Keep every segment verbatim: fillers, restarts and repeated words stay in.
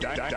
da- da-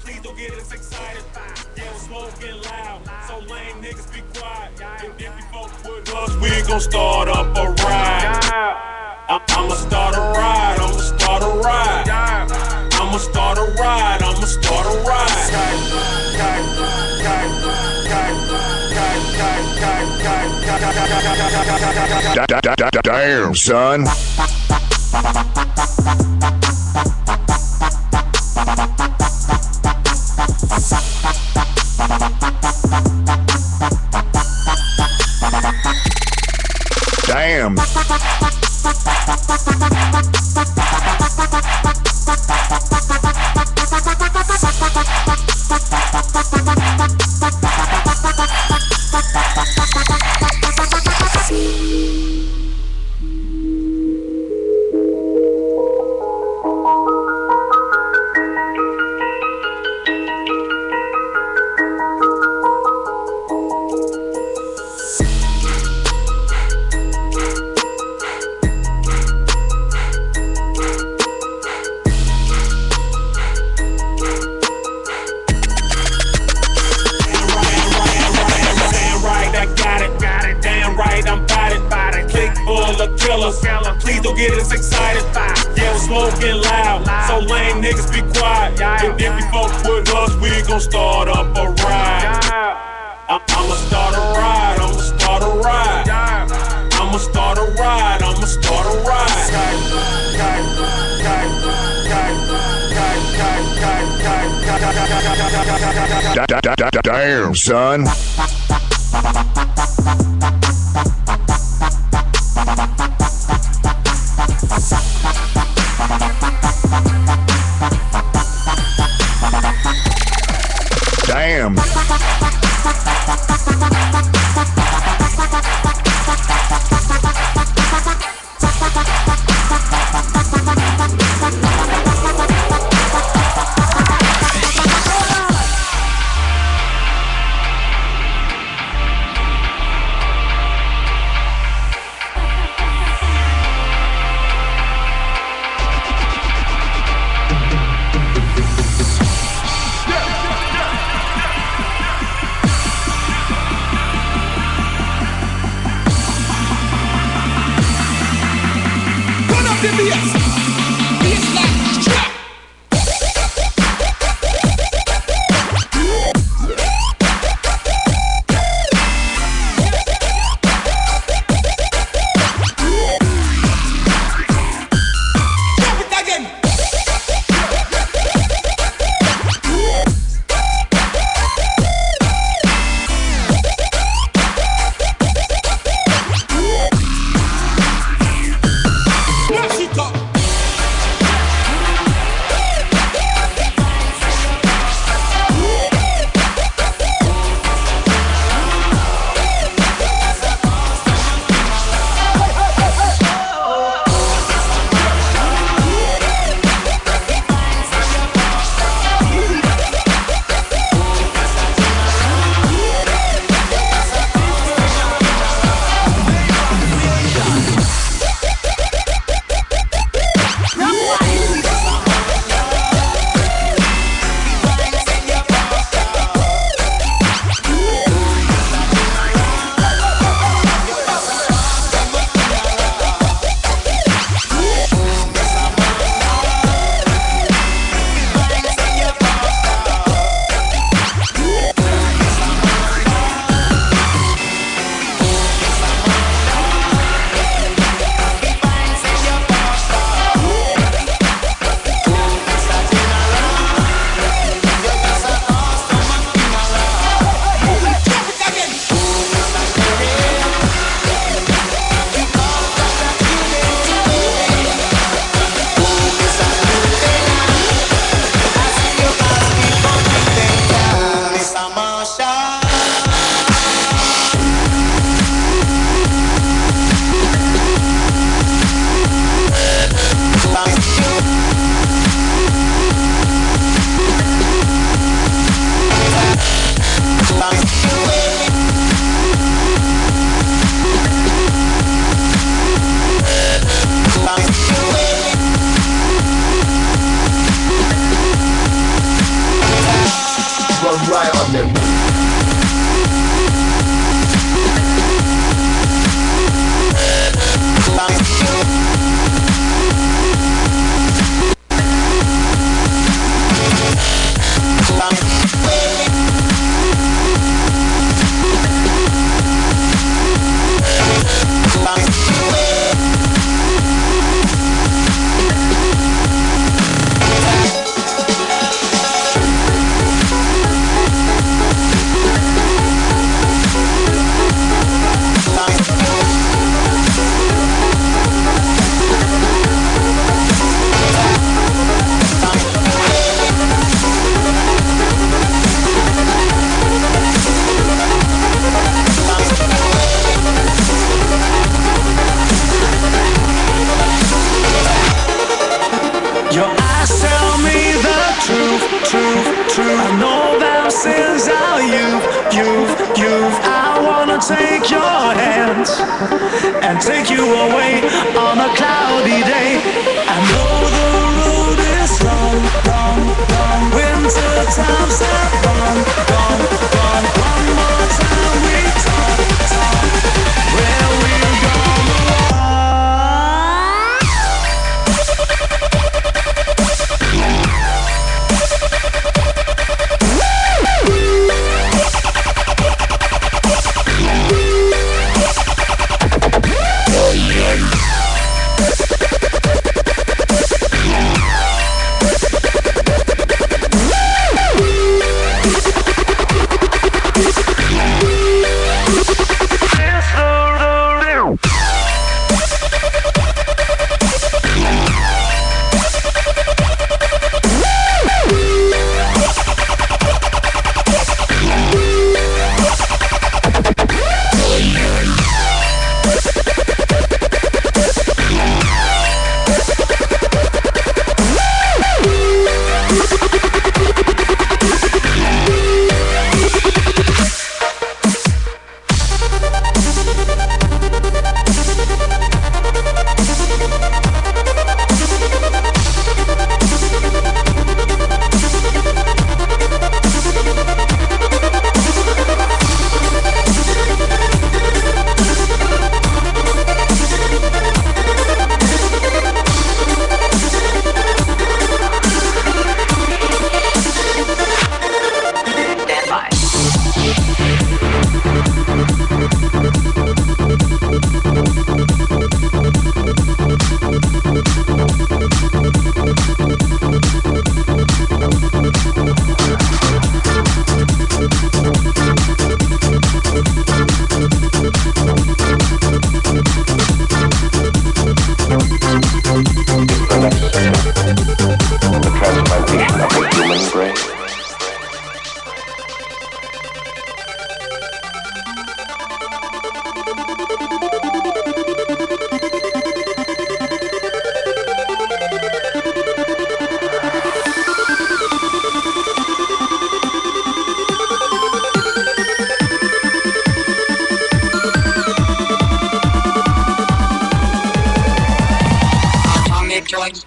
Please don't get us excited. Yeah, we're smoking loud, so lame niggas be quiet. And if you folks with us, we gon' start up a ride. I- I'ma start a ride, I'ma start a ride. I'ma start a ride, I'ma start a ride. Damn, son. Damn. Please don't get us excited. Yeah, we're smoking loud, so lame niggas be quiet. And if you fuck with us, we gon' start up a ride. I- I'ma start a ride, I'ma start a ride. I'ma start a ride, I'ma start a ride. Damn, son. Damn. Go! is how you, you, you. I wanna take your hand and take you away on a cloudy day. I know the road is long, long, long. Winter time's that gone, gone, gone. One more time we talk, talk. Where we gonna walk?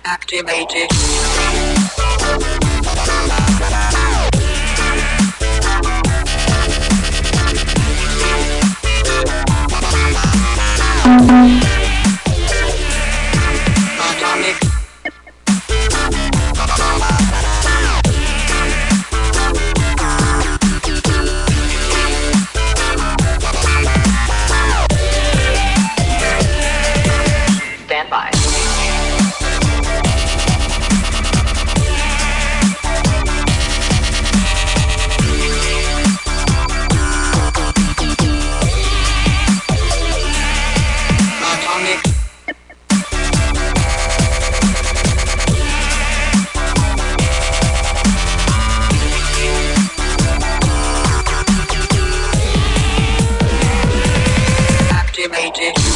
Activated. We'll be right back.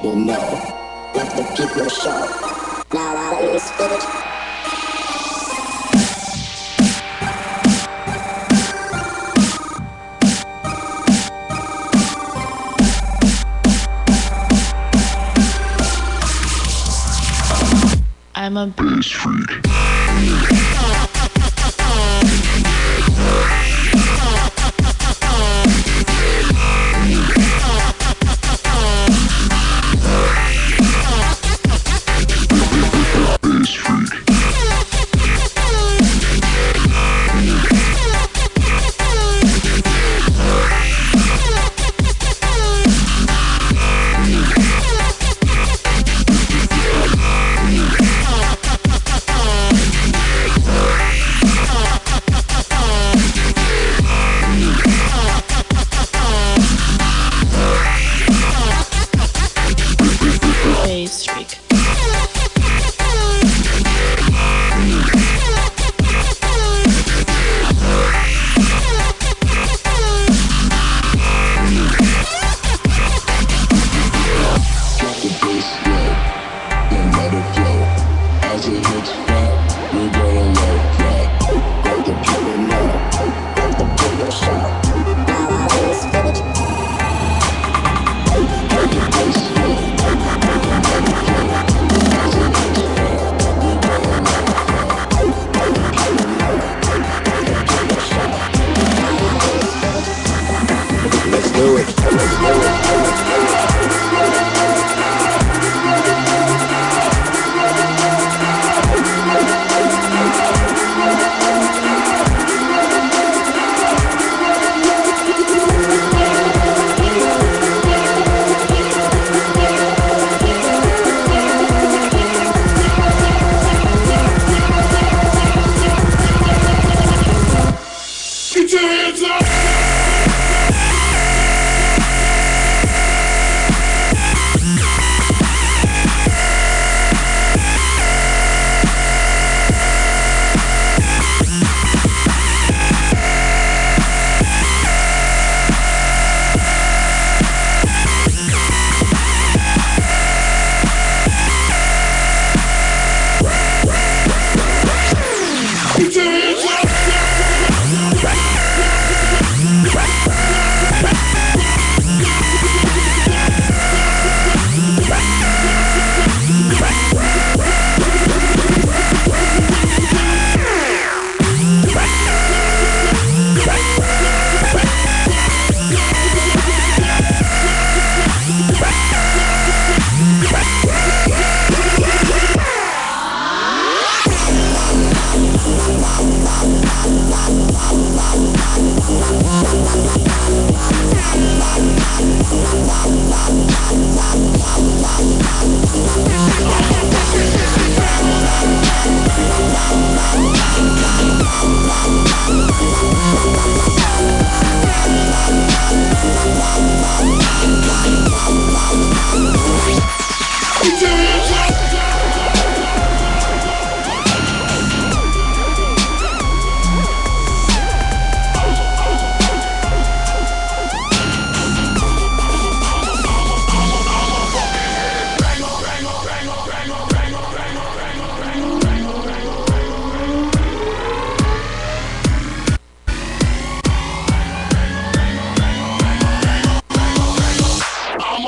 people know. Let the people show. Now I will spit it. I'm a bass freak. I'm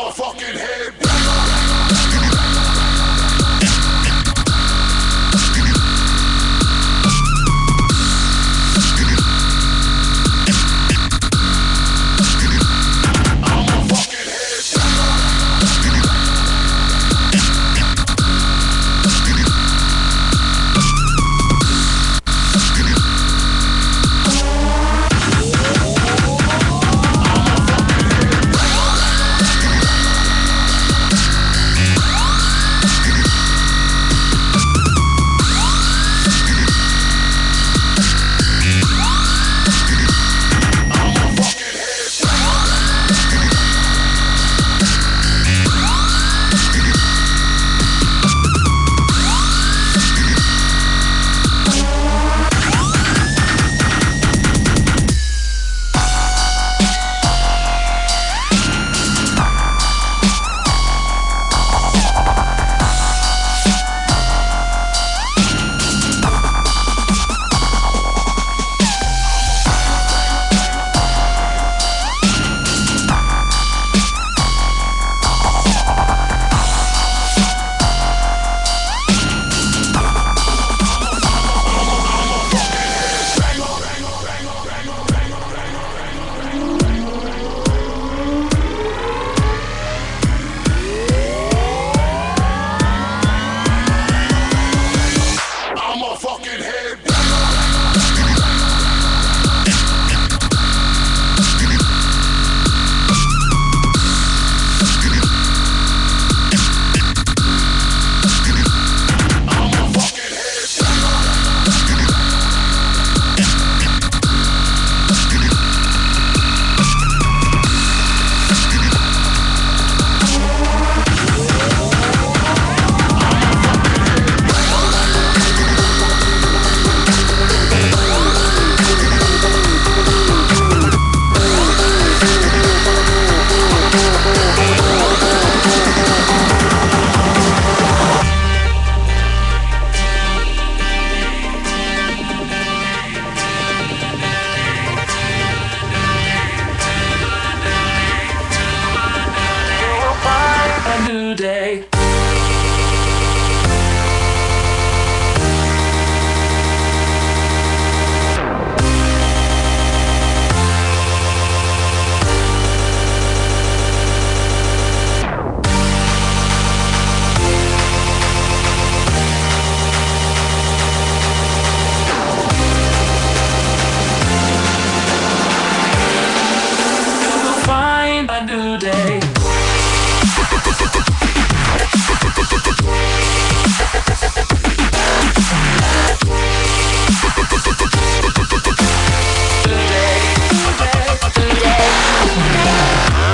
a fucking head. Day. We'll find a new day. Wow.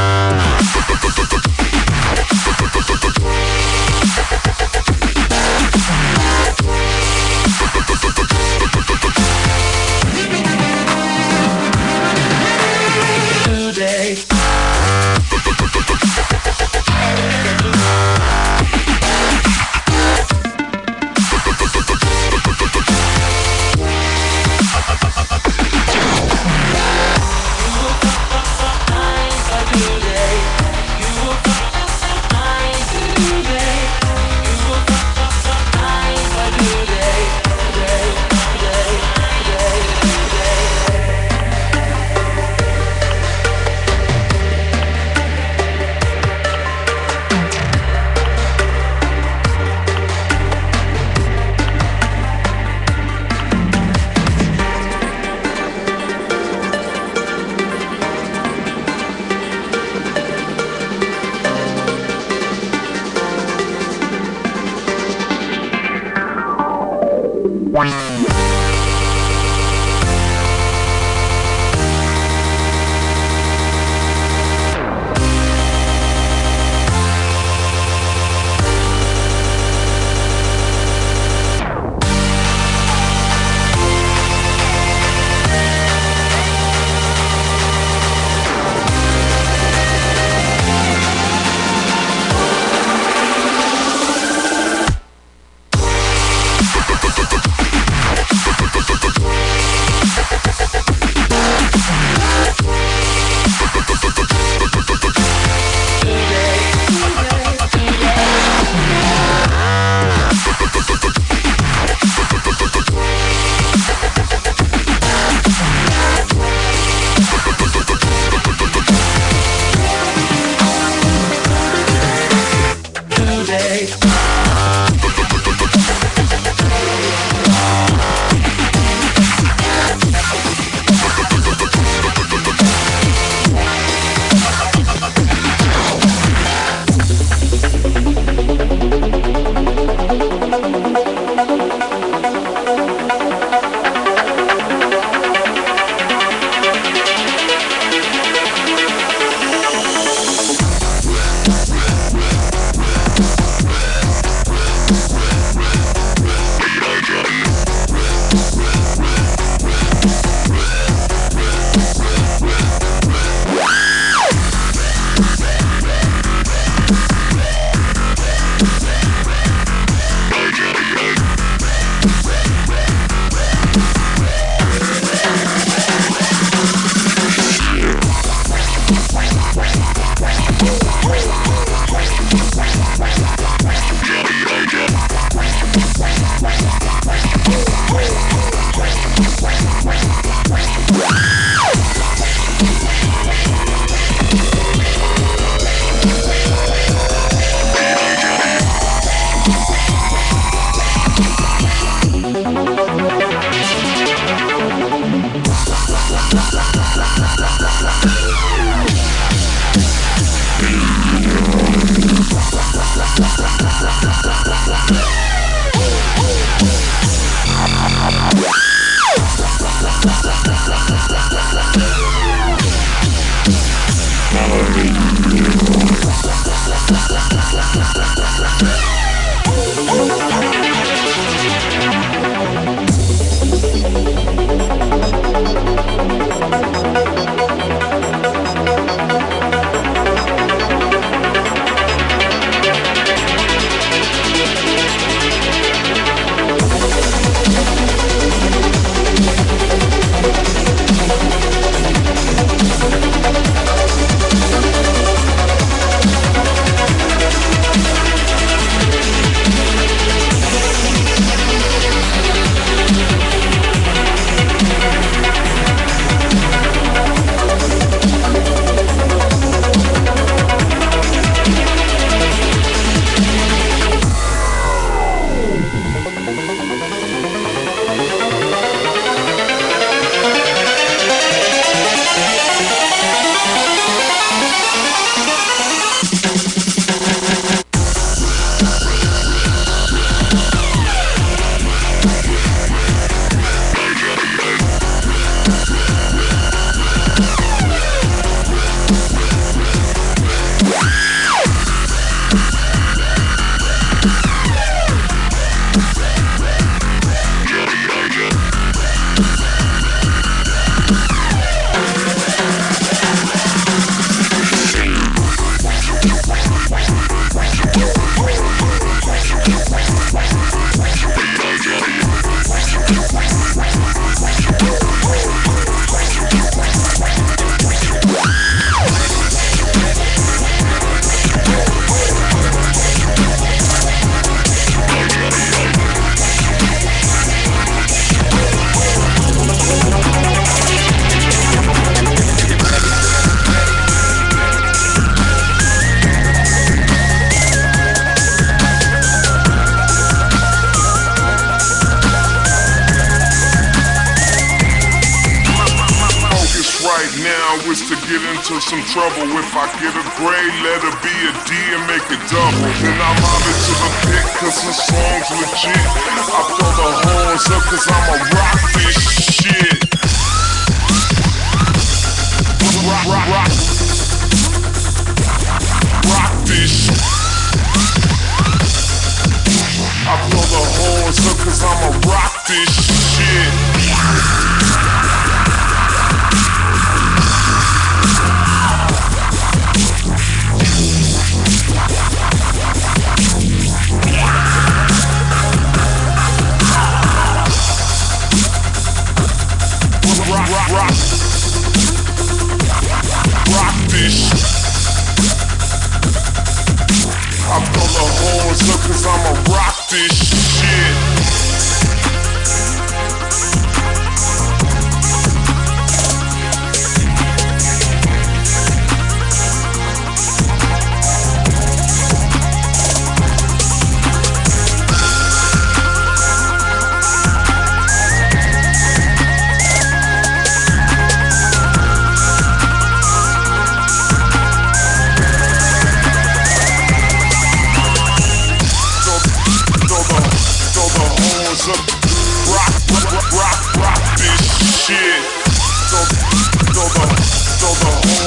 Jelly, I is to get into some trouble. If I get a grade, let it be a D and make it double. Then I'm on it to the pit, cause this song's legit. I throw the horns up cause I'ma rock this shit. Rock, rock, rock. Rock this shit. I throw the horns up cause I'ma rock this shit. Rock, rock, rock this. I throw the horns up cause I'ma rock this shit.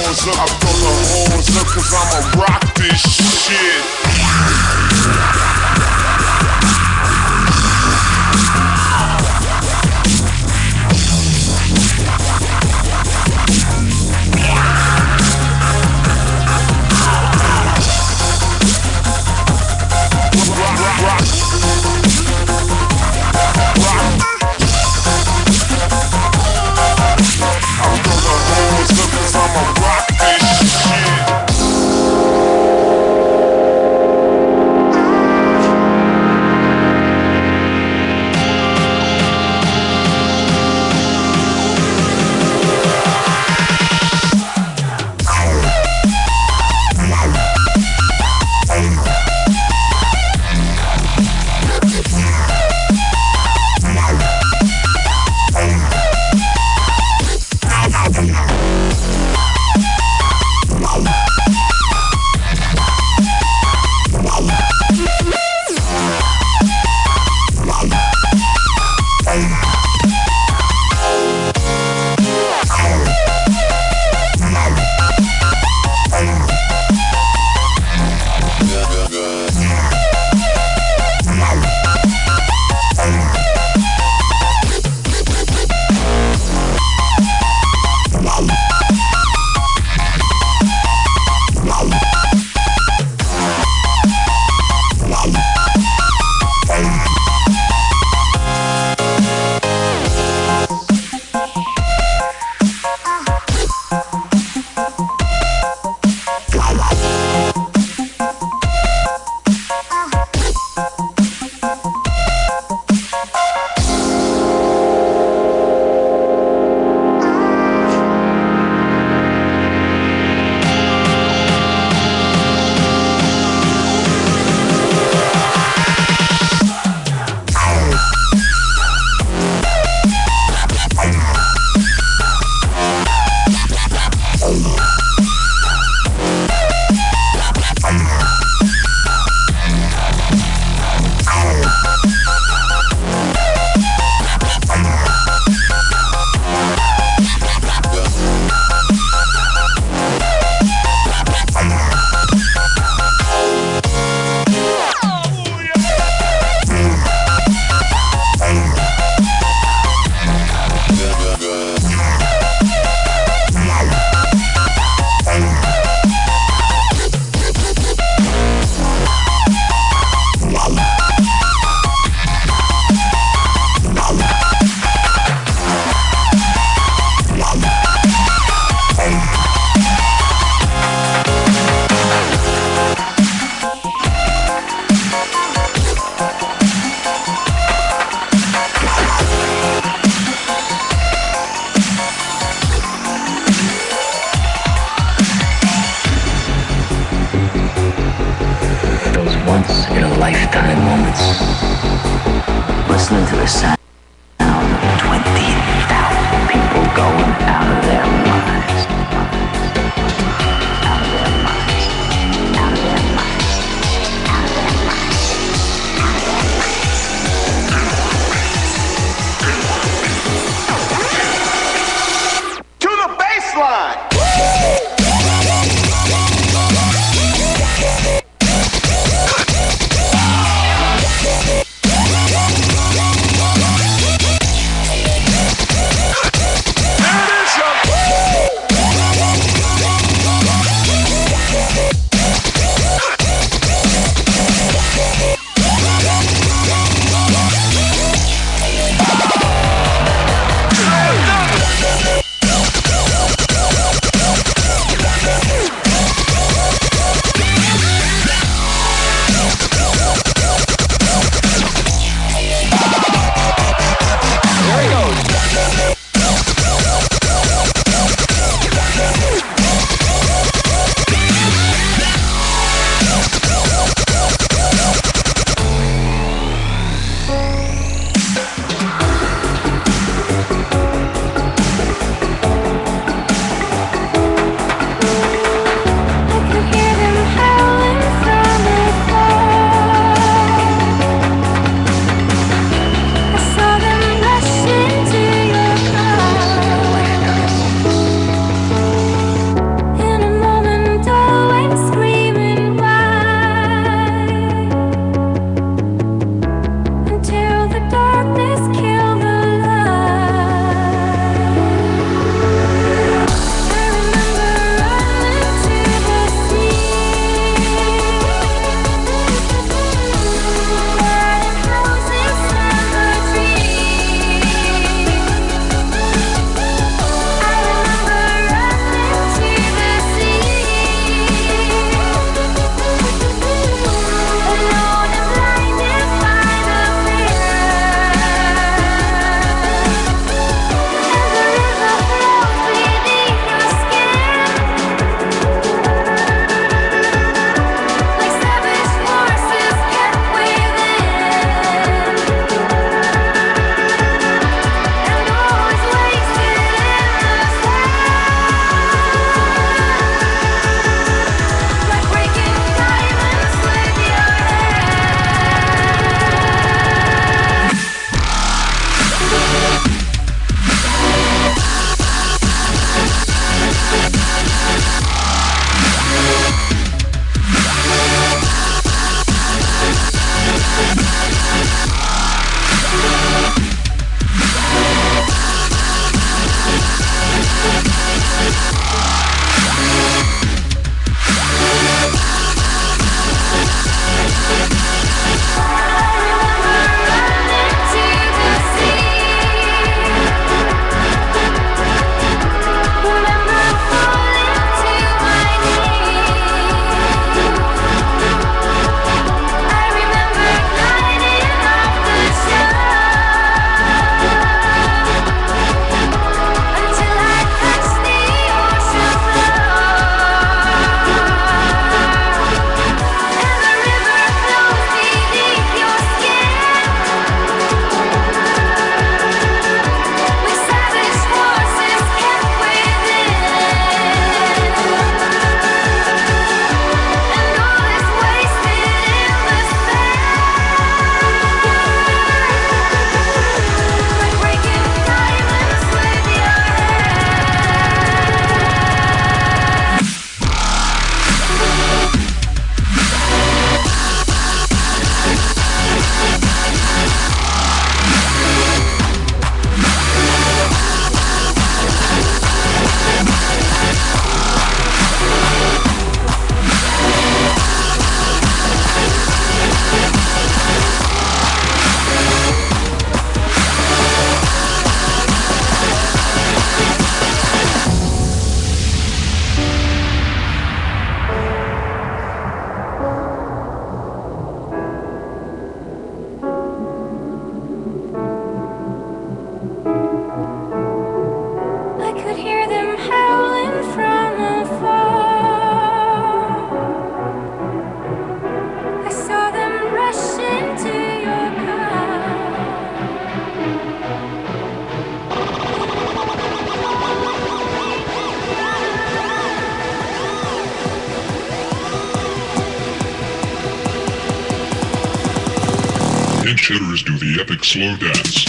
Cause I'ma rock this shit. Cause I'ma rock this shit. shitters do the epic slow dance.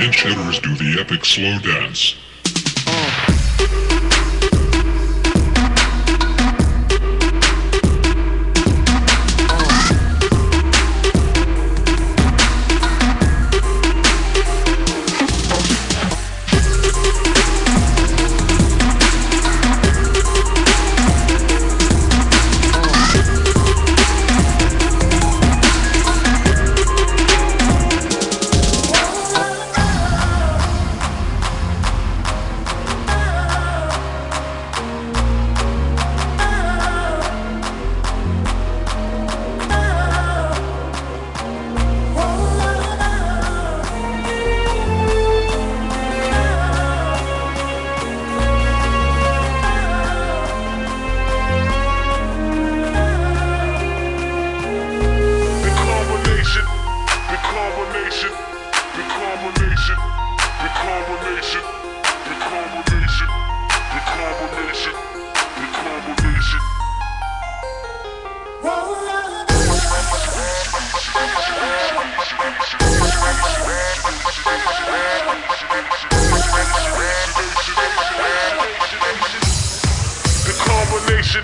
And shitters do the epic slow dance.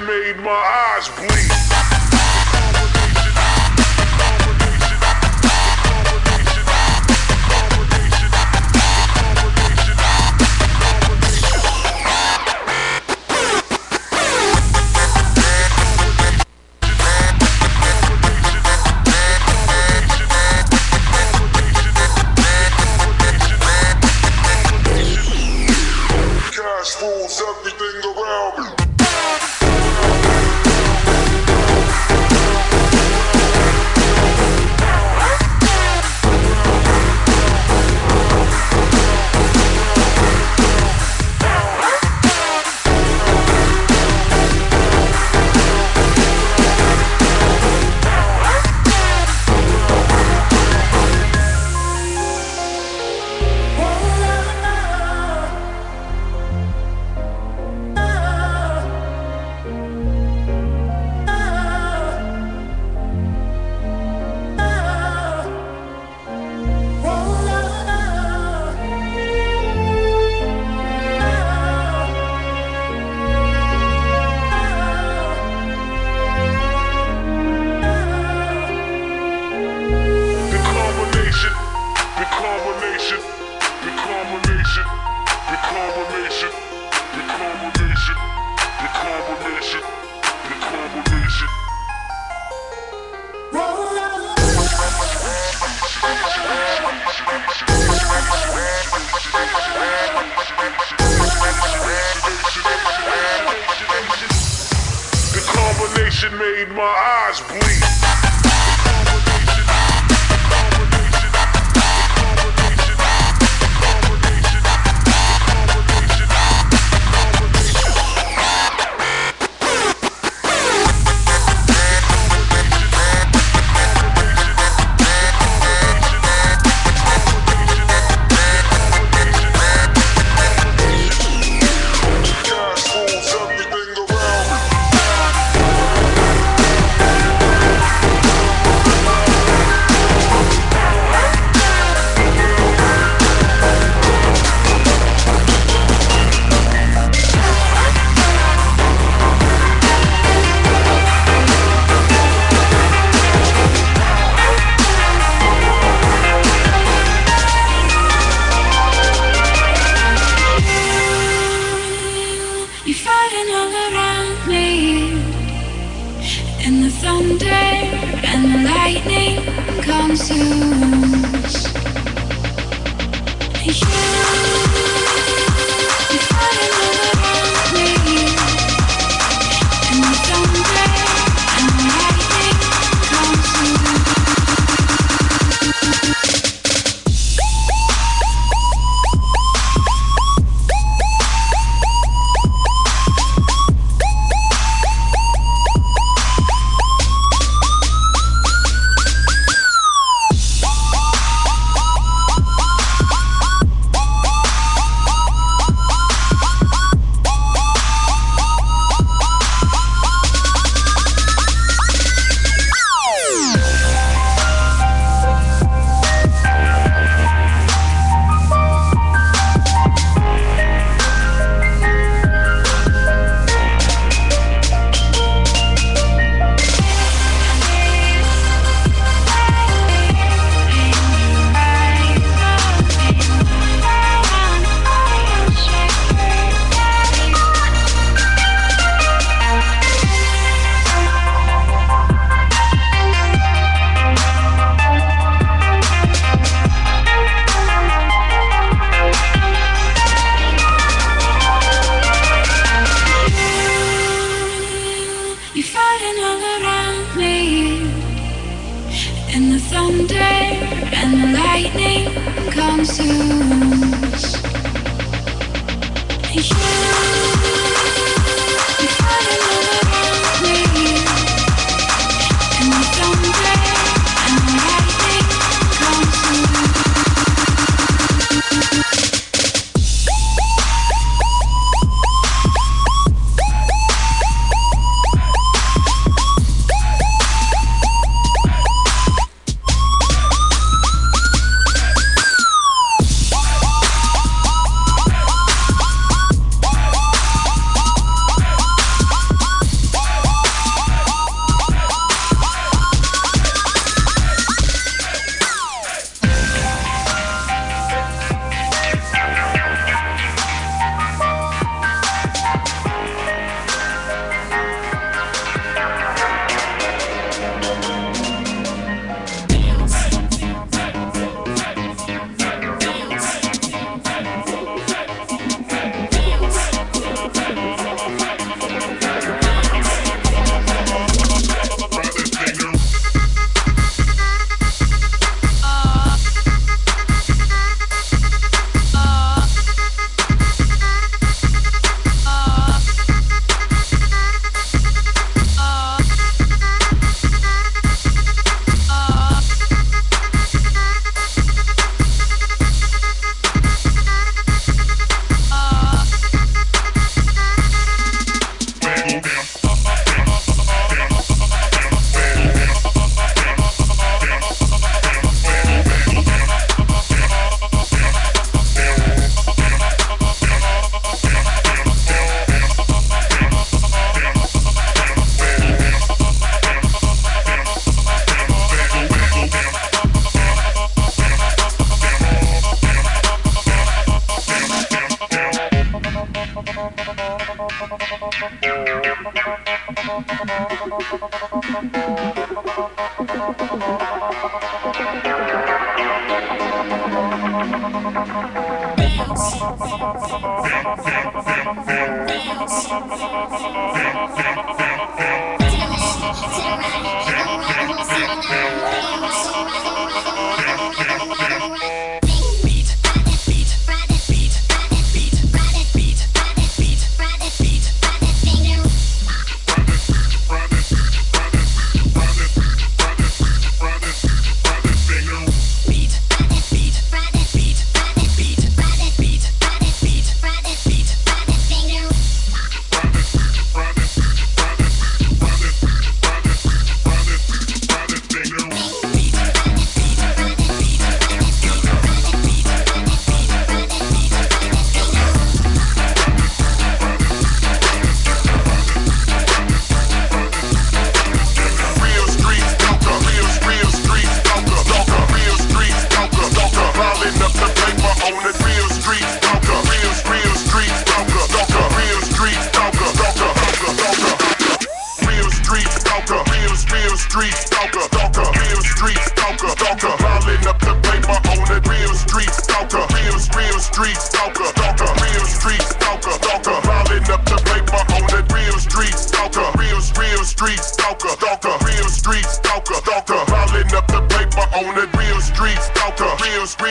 Made my eyes bleed. Cash rules everything around me. Made my eyes bleed. Oh, Thank you.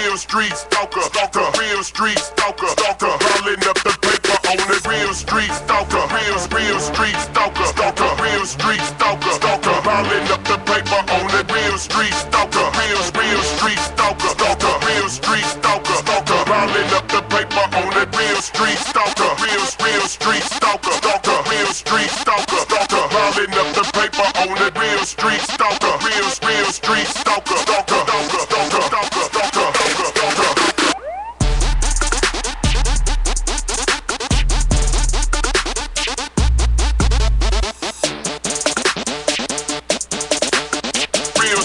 real street stalker, stalker, real street stalker, stalker, rolling up the paper on this real street stalker, real, real street stalker, stalker, real street stalker, stalker, rolling up the paper on that real street stalker, real, real street stalker, stalker, real street stalker, stalker, rolling up the paper on that real street stalker, real, real street stalker, stalker, real street stalker, stalker, rolling up the paper on that real street stalker, real, real street stalker, stalker, stalker, stalker, stalker, stalker, stalker, stalker.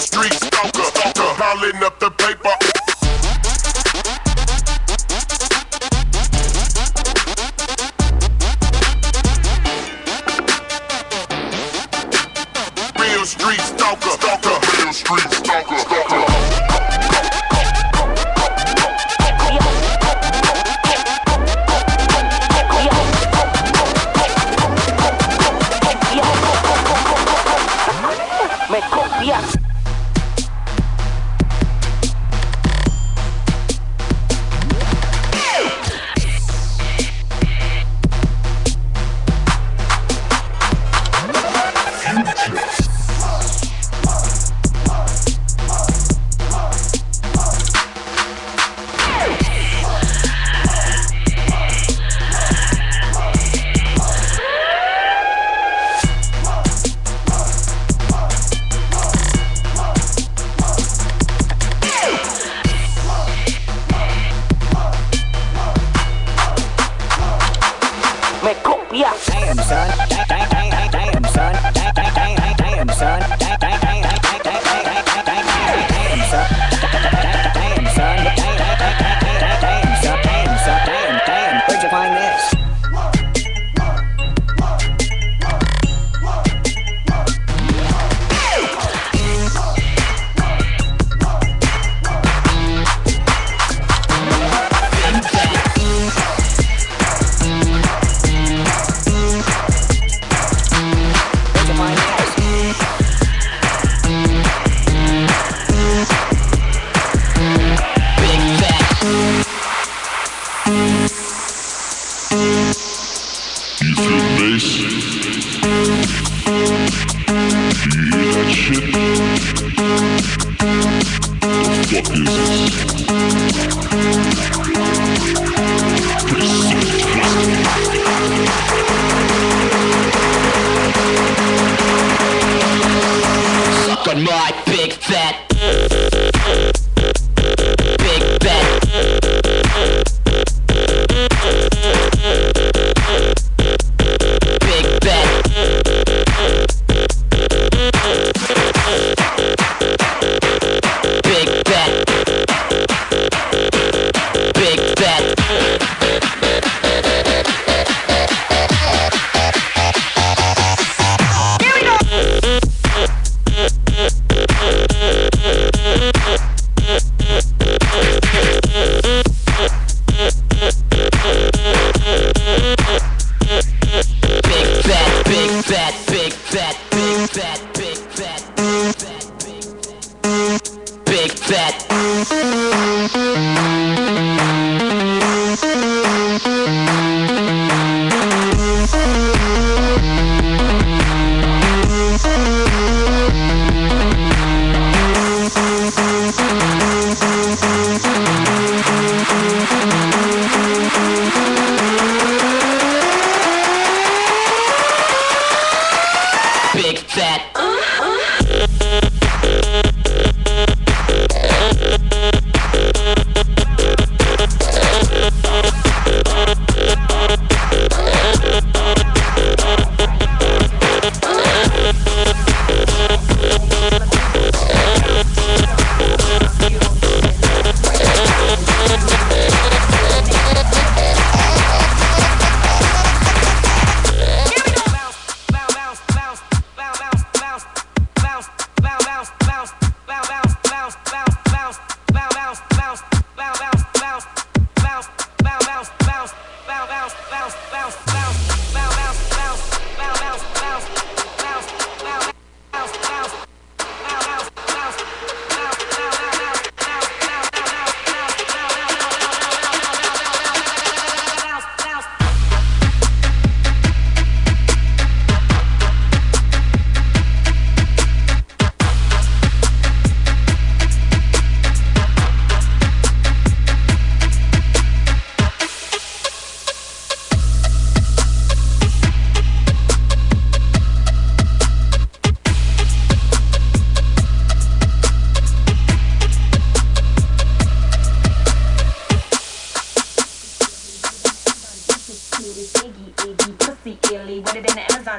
Street stalker, stalker, piling up the paper. Real street stalker, stalker, real street stalker, stalker.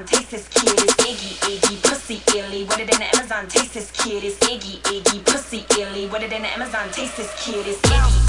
Amazon, taste this kid, it's Iggy, Iggy, pussy illy. What it in the Amazon, taste this kid, it's Iggy, Iggy, pussy illy. What it in the Amazon, taste this kid, it's Iggy.